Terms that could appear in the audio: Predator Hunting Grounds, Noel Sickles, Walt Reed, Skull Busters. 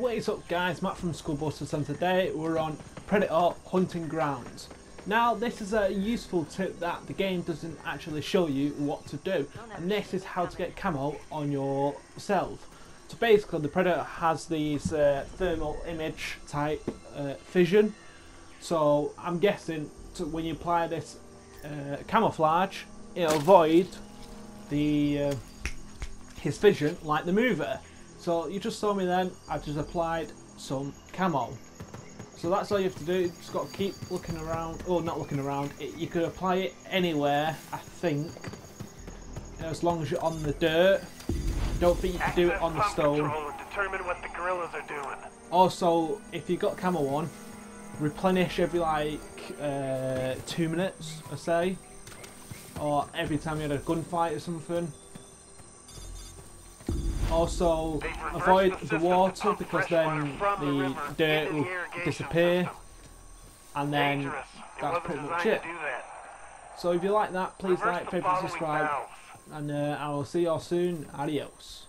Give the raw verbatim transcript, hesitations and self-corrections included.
What is up guys, Matt from Skullbusters, and today we're on Predator Hunting Grounds. Now this is a useful tip that the game doesn't actually show you what to do, and this is how to get camo on yourself. So basically the Predator has these uh, thermal image type uh, vision, so I'm guessing to, when you apply this uh, camouflage it'll void the uh, his vision like the mover. So you just saw me then, I've just applied some camo. So that's all you have to do, you just got to keep looking around, or oh, not looking around, it, you could apply it anywhere, I think, as long as you're on the dirt. Don't think you can do it on the stone. Determine what the gorillas are doing. Also, if you've got camo on, replenish every like uh, two minutes, I say, or every time you had a gunfight or something. Also, avoid the, the water because then the, the dirt will disappear, and then that's pretty much it. So if you like that, please like, favourite, subscribe, and uh, I will see you all soon. Adios.